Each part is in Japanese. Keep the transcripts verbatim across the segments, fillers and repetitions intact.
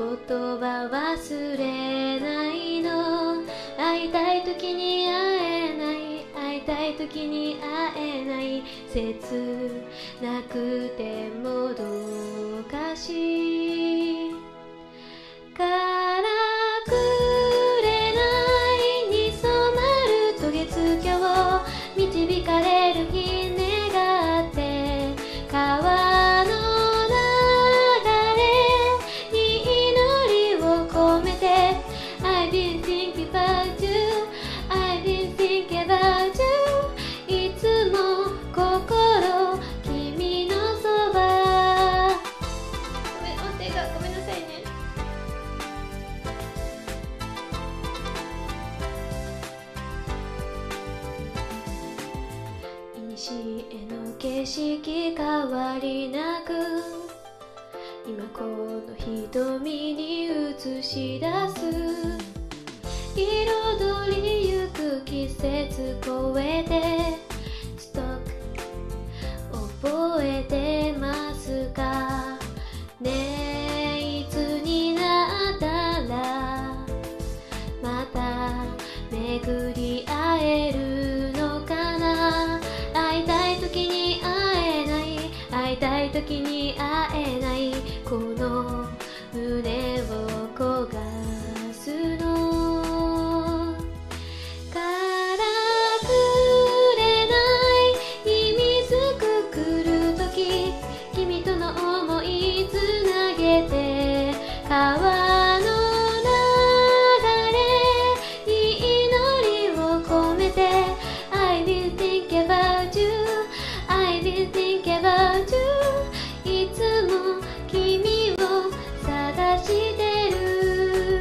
言葉忘れないの。会いたい時に会えない、会いたい時に会えない、切なくてもどうかしからくれないに染まる渡月橋、導かれる日願って川景色変わりなく今この瞳に映し出す、彩りゆく季節超えてストック覚えてますかね。いつになったらまた巡り会えるのかな。会いたい時に会いたい時に会えない、この胸を焦がすのからくれないに水くくるとき、君との想いつなげて川の流れに祈りを込めて I will think about you I will think about you、だか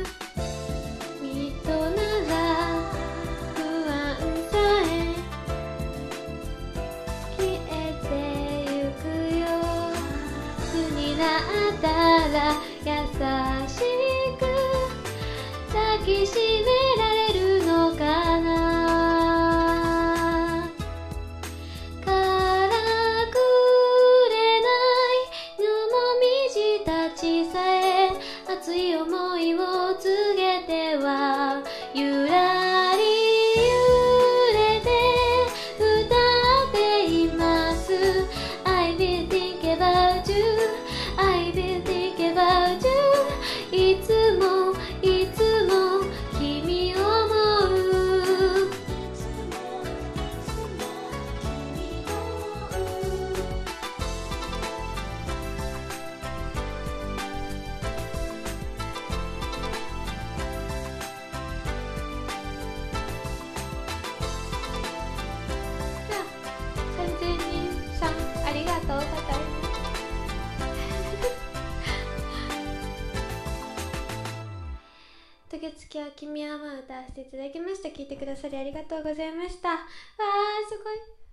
ら優しく抱きしめられるのかな。からくれないのもみじたちさえ熱い思いを告げてはゆらり揺れて歌っています I will think about you I will think about you、 いつもいつも君を思う。さんぜんにんさんありがとうございます。渡月橋、君を想う、歌わせていただきました。聴いてくださりありがとうございました。わー、すごい。